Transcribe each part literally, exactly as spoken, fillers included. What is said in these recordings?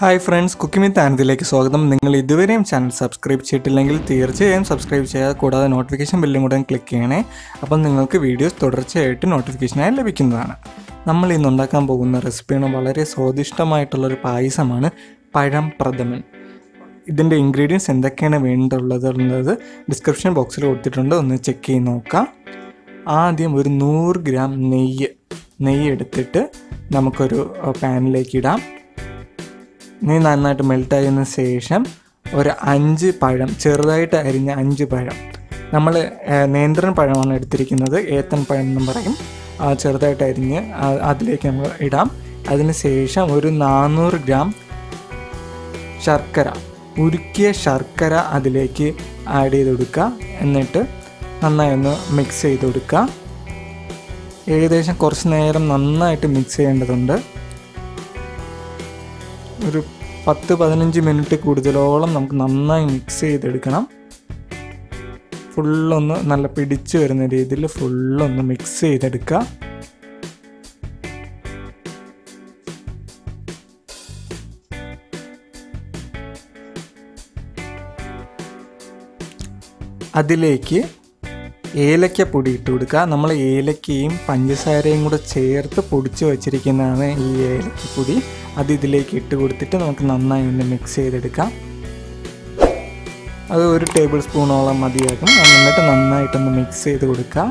Hi friends, cooking with ആനന്ദിലേക്ക് സ്വാഗതം. നിങ്ങൾ ഇതുവരെയും ചാനൽ സബ്സ്ക്രൈബ് ചെയ്തിട്ടില്ലെങ്കിൽ തീർച്ചയായും സബ്സ്ക്രൈബ് ചെയ്യുക. കൂടാതെ നോട്ടിഫിക്കേഷൻ ബെല്ലും കൂടെ ക്ലിക്ക് ചെയ്യണേ. അപ്പം നിങ്ങൾക്ക് വീഡിയോസ് തുടർച്ചയായിട്ട് നോട്ടിഫിക്കേഷനായി ലഭിക്കുന്നതാണ്. നമ്മൾ ഇന്ന് ഉണ്ടാക്കാൻ പോകുന്ന റെസിപ്പിയാണ് വളരെ സ്വാദിഷ്ടമായിട്ടുള്ളൊരു പായസമാണ് പഴം പ്രഥമൻ. ഇതിൻ്റെ ഇൻഗ്രീഡിയൻസ് എന്തൊക്കെയാണ് വേണ്ടിയിട്ടുള്ളത് എന്നുള്ളത് ഡിസ്ക്രിപ്ഷൻ ബോക്സിൽ കൊടുത്തിട്ടുണ്ട്, ഒന്ന് ചെക്ക് ചെയ്ത് നോക്കാം. ആദ്യം ഒരു നൂറ് ഗ്രാം നെയ്യ് നെയ്യ് എടുത്തിട്ട് നമുക്കൊരു പാനിലേക്ക് ഇടാം. നെയ്യ് നന്നായിട്ട് മെൽട്ടായതിനു ശേഷം ഒരു അഞ്ച് പഴം, ചെറുതായിട്ട് അരിഞ്ഞ അഞ്ച് പഴം, നമ്മൾ നേന്ത്രൻ പഴമാണ് എടുത്തിരിക്കുന്നത്, ഏത്തൻ പഴം എന്ന് പറയും, ചെറുതായിട്ട് അരിഞ്ഞ് അതിലേക്ക് നമ്മൾ ഇടാം. അതിന് ശേഷം ഒരു നാനൂറ് ഗ്രാം ശർക്കര, ഉരുക്കിയ ശർക്കര അതിലേക്ക് ആഡ് ചെയ്ത് കൊടുക്കുക. എന്നിട്ട് നന്നായി ഒന്ന് മിക്സ് ചെയ്ത് കൊടുക്കുക. ഏകദേശം കുറച്ച് നേരം നന്നായിട്ട് മിക്സ് ചെയ്യേണ്ടതുണ്ട്. ഒരു പത്ത് പതിനഞ്ച് മിനിറ്റ് കൂടുതലോളം നമുക്ക് നന്നായി മിക്സ് ചെയ്തെടുക്കണം. ഫുള്ളൊന്ന് നല്ല പിടിച്ച് വരുന്ന രീതിയിൽ ഫുള്ളൊന്ന് മിക്സ് ചെയ്തെടുക്കുക. അതിലേക്ക് ഏലക്ക പൊടി ഇട്ട് കൊടുക്കുക. നമ്മൾ ഏലക്കയും പഞ്ചസാരയും കൂടെ ചേർത്ത് പൊടിച്ച് വച്ചിരിക്കുന്നതാണ് ഈ ഏലക്കപ്പൊടി. അത് ഇതിലേക്ക് ഇട്ട് കൊടുത്തിട്ട് നമുക്ക് നന്നായി ഒന്ന് മിക്സ് ചെയ്തെടുക്കാം. അത് ഒരു ടേബിൾ സ്പൂണോളം മതിയാകും. എന്നിട്ട് നന്നായിട്ടൊന്ന് മിക്സ് ചെയ്ത് കൊടുക്കുക.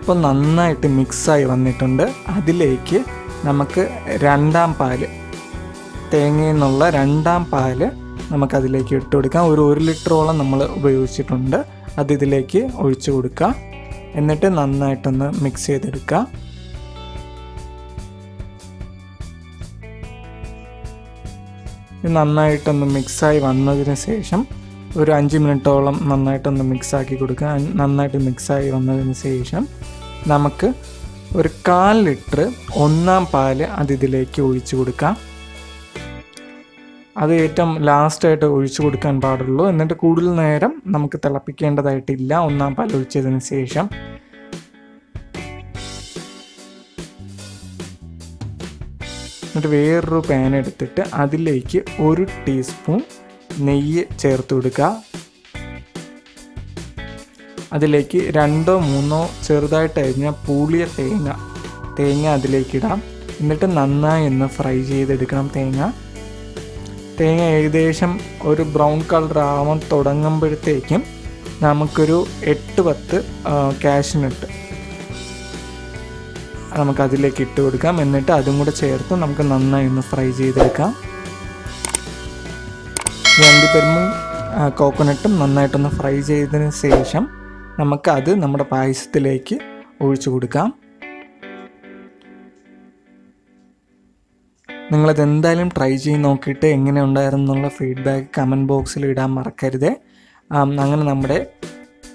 ഇപ്പോൾ നന്നായിട്ട് മിക്സായി വന്നിട്ടുണ്ട്. അതിലേക്ക് നമുക്ക് രണ്ടാം പാല്, തേങ്ങയിൽ നിന്നുള്ള രണ്ടാം പാല് നമുക്കതിലേക്ക് ഇട്ട് കൊടുക്കാം. ഒരു ഒരു ലിറ്ററോളം നമ്മൾ ഉപയോഗിച്ചിട്ടുണ്ട്. അത് ഇതിലേക്ക് ഒഴിച്ചു കൊടുക്കുക. എന്നിട്ട് നന്നായിട്ടൊന്ന് മിക്സ് ചെയ്തെടുക്കുക. നന്നായിട്ടൊന്ന് മിക്സായി വന്നതിന് ശേഷം ഒരു അഞ്ച് മിനിറ്റോളം നന്നായിട്ടൊന്ന് മിക്സാക്കി കൊടുക്കുക. നന്നായിട്ട് മിക്സായി വന്നതിന് ശേഷം നമുക്ക് ഒരു കാൽ ലിറ്റർ ഒന്നാം പാല് അതിലേക്ക് ഒഴിച്ചു കൊടുക്കാം. അത് ഏറ്റവും ലാസ്റ്റായിട്ട് ഒഴിച്ചു കൊടുക്കാൻ പാടുള്ളൂ. എന്നിട്ട് കൂടുതൽ നേരം നമുക്ക് തിളപ്പിക്കേണ്ടതായിട്ടില്ല. ഒന്നാം പാൽ ഒഴിച്ചതിന് ശേഷം എന്നിട്ട് വേറൊരു പാൻ എടുത്തിട്ട് അതിലേക്ക് ഒരു ടീസ്പൂൺ നെയ്യ് ചേർത്ത് കൊടുക്കുക. അതിലേക്ക് രണ്ടോ മൂന്നോ ചെറുതായിട്ട് അരിഞ്ഞ പൂളിയ തേങ്ങ തേങ്ങ അതിലേക്കിടാം. എന്നിട്ട് നന്നായി ഒന്ന് ഫ്രൈ ചെയ്തെടുക്കണം. തേങ്ങ തേങ്ങ ഏകദേശം ഒരു ബ്രൗൺ കളർ ആവാൻ തുടങ്ങുമ്പോഴത്തേക്കും നമുക്കൊരു എട്ട് പത്ത് കാഷ്യൂനട്ട് നമുക്കതിലേക്ക് ഇട്ട് കൊടുക്കാം. എന്നിട്ട് അതും കൂടെ ചേർത്ത് നമുക്ക് നന്നായി ഒന്ന് ഫ്രൈ ചെയ്തെടുക്കാം. അണ്ടിപ്പരിപ്പും കോക്കോനട്ടും നന്നായിട്ടൊന്ന് ഫ്രൈ ചെയ്തതിന് ശേഷം നമുക്കത് നമ്മുടെ പായസത്തിലേക്ക് ഒഴിച്ചു കൊടുക്കാം. നിങ്ങളതെന്തായാലും ട്രൈ ചെയ്ത് നോക്കിയിട്ട് എങ്ങനെ ഉണ്ടായിരുന്നുള്ള ഫീഡ്ബാക്ക് കമൻറ്റ് ബോക്സിൽ ഇടാൻ മറക്കരുത്. അങ്ങനെ നമ്മുടെ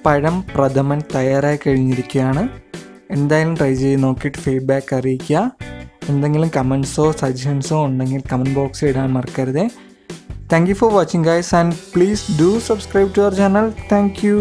പഴം പ്രഥമൻ തയ്യാറായി കഴിഞ്ഞിരിക്കുകയാണ്. എന്തായാലും ട്രൈ ചെയ്ത് നോക്കിയിട്ട് ഫീഡ്ബാക്ക് അറിയിക്കുക. എന്തെങ്കിലും കമൻസോ സജഷൻസോ ഉണ്ടെങ്കിൽ കമൻറ്റ് ബോക്സിൽ ഇടാൻ മറക്കരുത്. Thank you for watching guys, and please do subscribe to our channel. Thank U.